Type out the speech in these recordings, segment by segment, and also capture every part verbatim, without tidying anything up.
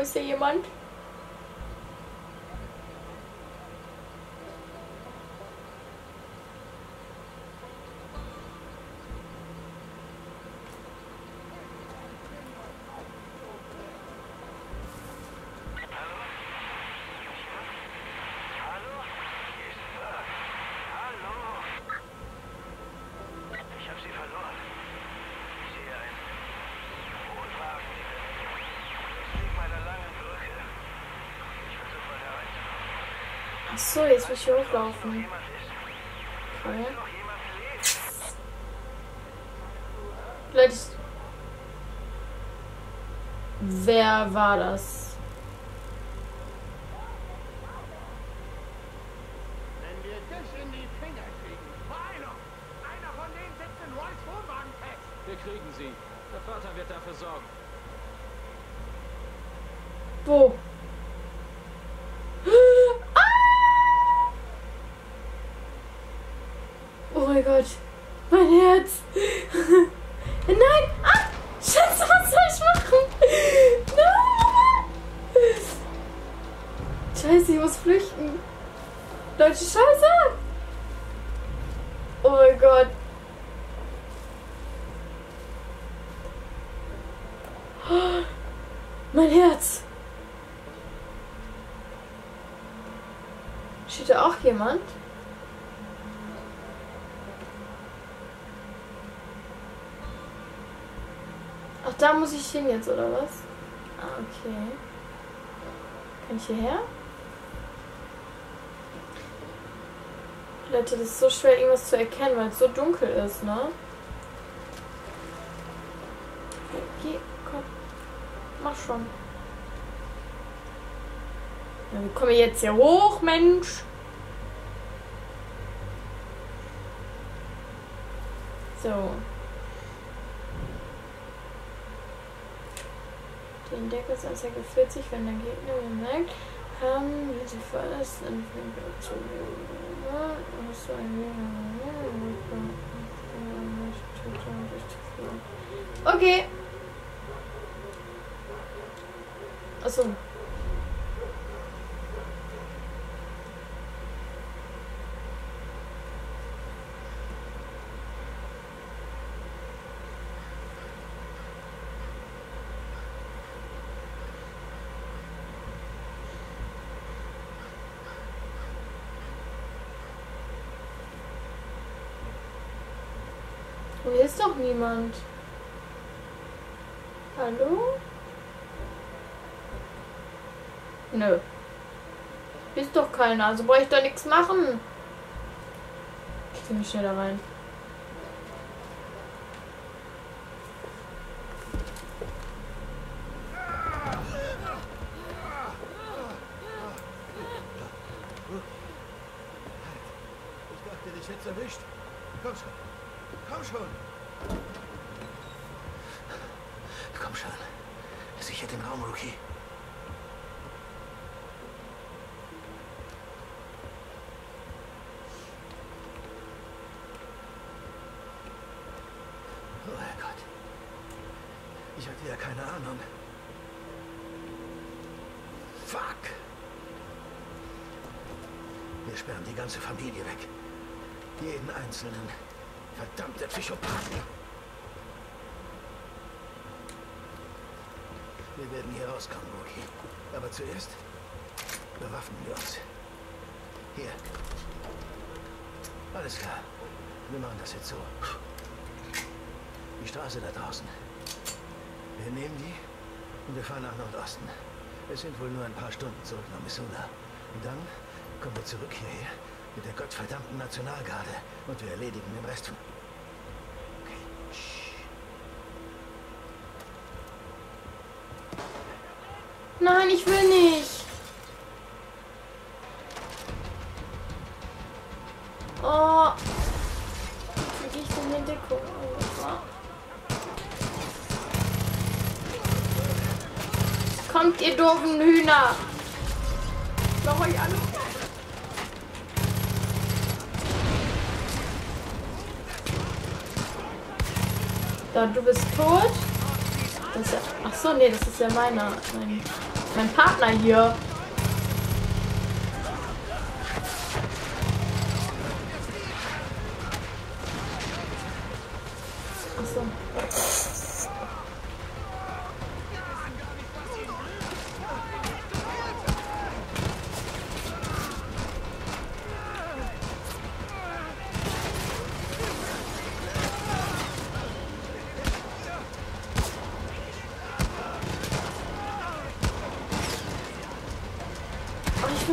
ist hier jemand? Achso, jetzt muss ich hier hochlaufen. Okay. Vielleicht. Wer war das? Wenn wir das in die Finger kriegen. Beeilung! Einer von denen sitzt in Rolls Wohnwagen fest. Wir kriegen sie. Der Vater wird dafür sorgen. Wo? Oh mein Gott, mein Herz. Nein! Ah! Scheiße, was soll ich machen? Nein! Scheiße, ich muss flüchten. Leute, scheiße! Oh mein Gott. Oh, mein Herz. Steht da auch jemand? Ach, da muss ich hin jetzt, oder was? Ah, okay. Kann ich hierher? Leute, das ist so schwer, irgendwas zu erkennen, weil es so dunkel ist, ne? Geh, komm. Mach schon. Na, wir kommen jetzt hier hoch, Mensch! So. Den Deckungsanzeige vierzig, wenn der Gegner bemerkt, haben wir die Verlassen in zu ein Okay. Achso. Hier ist doch niemand. Hallo? Nö. Hier ist doch keiner, also brauche ich da nichts machen. Ich gehe mich schneller rein. Ich dachte, dich hätte erwischt. Komm schon. Komm schon! Komm schon. Sicher den Raum, Ruki. Oh, Herrgott. Ich hatte ja keine Ahnung. Fuck! Wir sperren die ganze Familie weg. Jeden Einzelnen. Verdammte Psychopathen! Wir werden hier rauskommen, Roki. Aber zuerst bewaffnen wir uns. Hier. Alles klar. Wir machen das jetzt so. Die Straße da draußen. Wir nehmen die und wir fahren nach Nordosten. Es sind wohl nur ein paar Stunden zurück nach Missoula. Und dann kommen wir zurück hierher. Mit der gottverdammten Nationalgarde. Und wir erledigen den Rest von... Okay. Nein, ich will nicht. Oh. Wie gehe ich denn hier Deko? Kommt, ihr doofen Hühner. Mach euch alle. Da, du bist tot. Das ist ja, ach so, nee, das ist ja meiner. Nein. Mein Partner hier. Achso.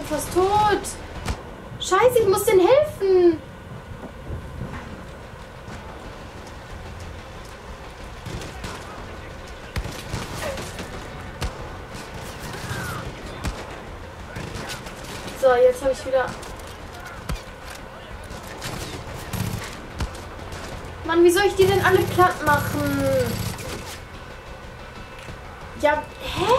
Fast tot. Scheiße, ich muss denen helfen. So, jetzt habe ich wieder... Mann, wie soll ich die denn alle platt machen? Ja, hä?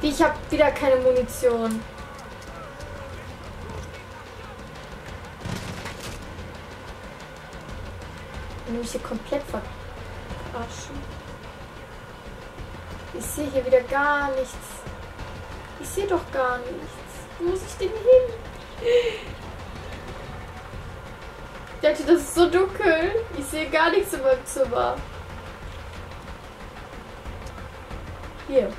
Ich habe wieder keine Munition. Ich muss hier komplett verarschen. Ich sehe hier wieder gar nichts. Ich sehe doch gar nichts. Wo muss ich denn hin? Leute, das ist so dunkel. Ich sehe gar nichts in meinem Zimmer. Hier.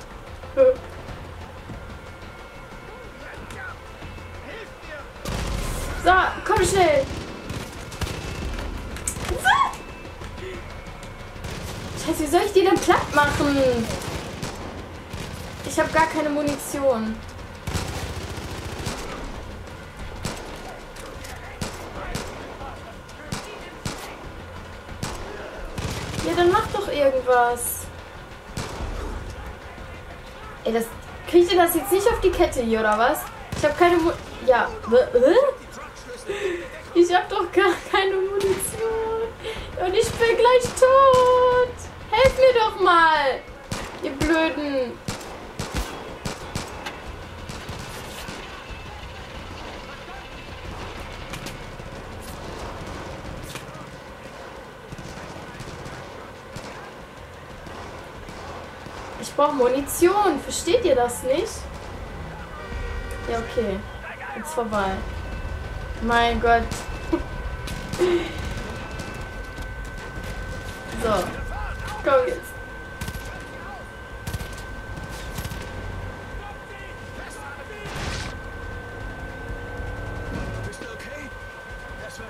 So, komm schnell! Scheiße, wie soll ich die denn platt machen? Ich habe gar keine Munition. Ja, dann mach doch irgendwas. Ey, das... Kriegt ihr das jetzt nicht auf die Kette hier, oder was? Ich habe keine Mu... Ja. Ich hab doch gar keine Munition. Und ich bin gleich tot. Helft mir doch mal. Ihr Blöden. Ich brauche Munition. Versteht ihr das nicht? Ja, okay. Jetzt vorbei. Mein Gott. So. Komm jetzt.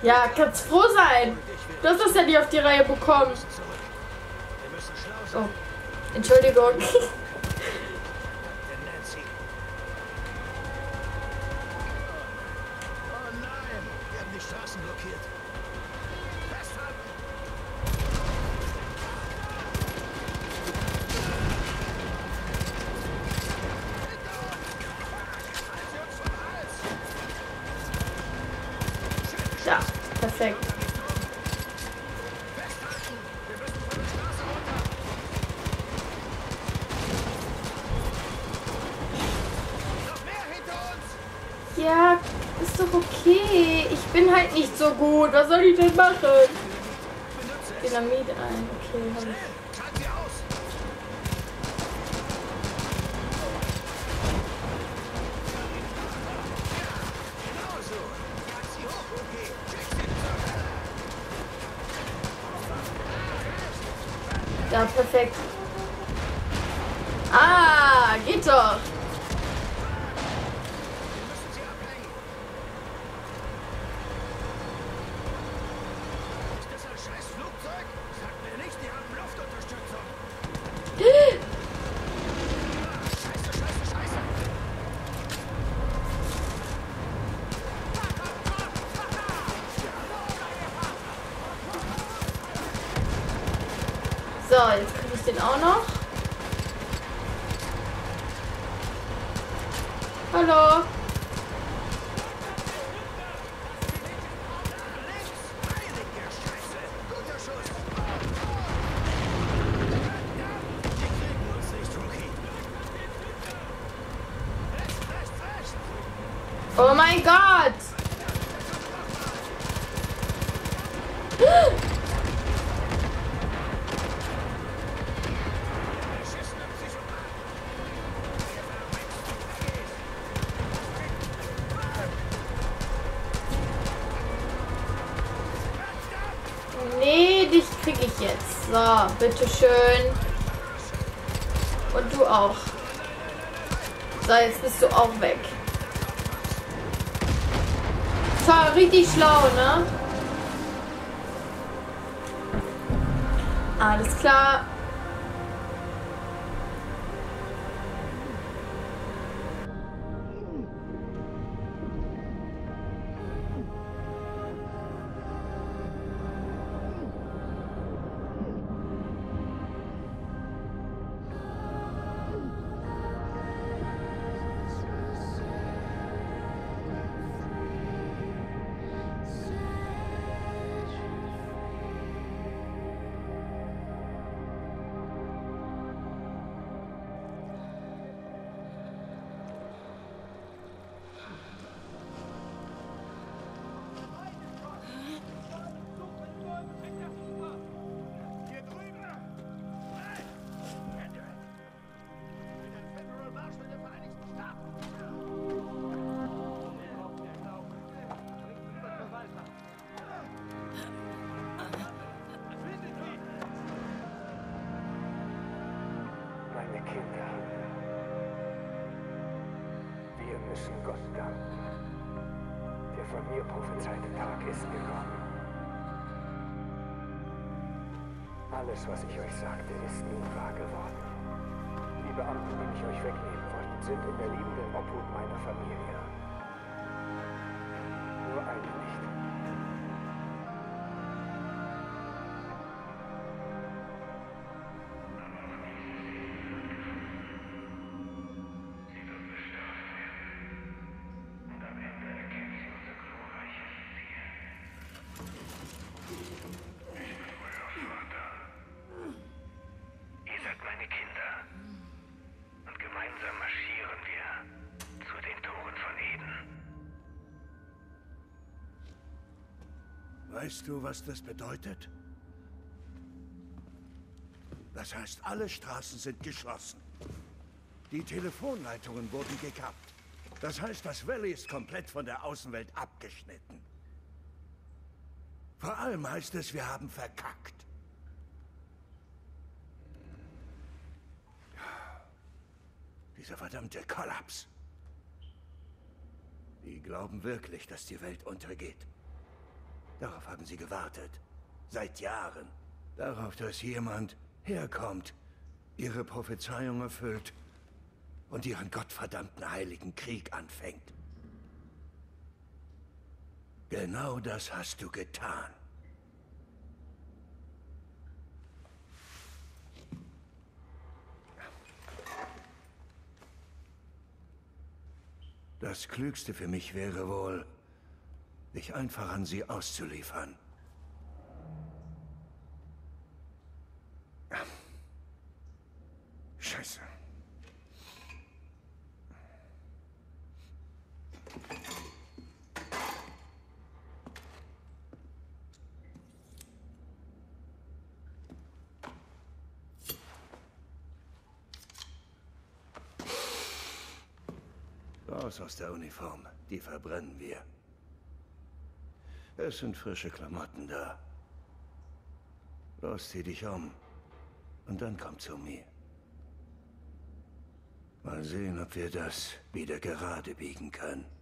Ja, kannst froh sein. Du hast das ja nicht auf die Reihe bekommen. Oh. Entschuldigung. Ja, perfekt. Ja, ist doch okay. Ich bin halt nicht so gut. Was soll ich denn machen? Dynamit ein. Okay, hab ich. Ja, perfekt. Ah, geht doch. So, jetzt kriege ich den auch noch. Hallo. Oh mein Gott. dich kriege ich jetzt. So, bitteschön. Und du auch. So, jetzt bist du auch weg. Toll, richtig schlau, ne? Alles klar. Alles, was ich euch sagte, ist nun wahr geworden. Die Beamten, die mich euch wegnehmen wollten, sind in der liebenden Obhut meiner Familie. Nur eine nicht. Weißt du, was das bedeutet? Das heißt, alle Straßen sind geschlossen. Die Telefonleitungen wurden gekappt. Das heißt, das Valley ist komplett von der Außenwelt abgeschnitten. Vor allem heißt es, wir haben verkackt. Dieser verdammte Kollaps. Die glauben wirklich, dass die Welt untergeht. Darauf haben sie gewartet. Seit Jahren. Darauf, dass jemand herkommt, ihre Prophezeiung erfüllt und ihren gottverdammten heiligen Krieg anfängt. Genau das hast du getan. Das Klügste für mich wäre wohl, dich einfach an sie auszuliefern. Scheiße. Raus aus der Uniform, die verbrennen wir. Es sind frische Klamotten da. Los, zieh dich um. Und dann komm zu mir. Mal sehen, ob wir das wieder gerade biegen können.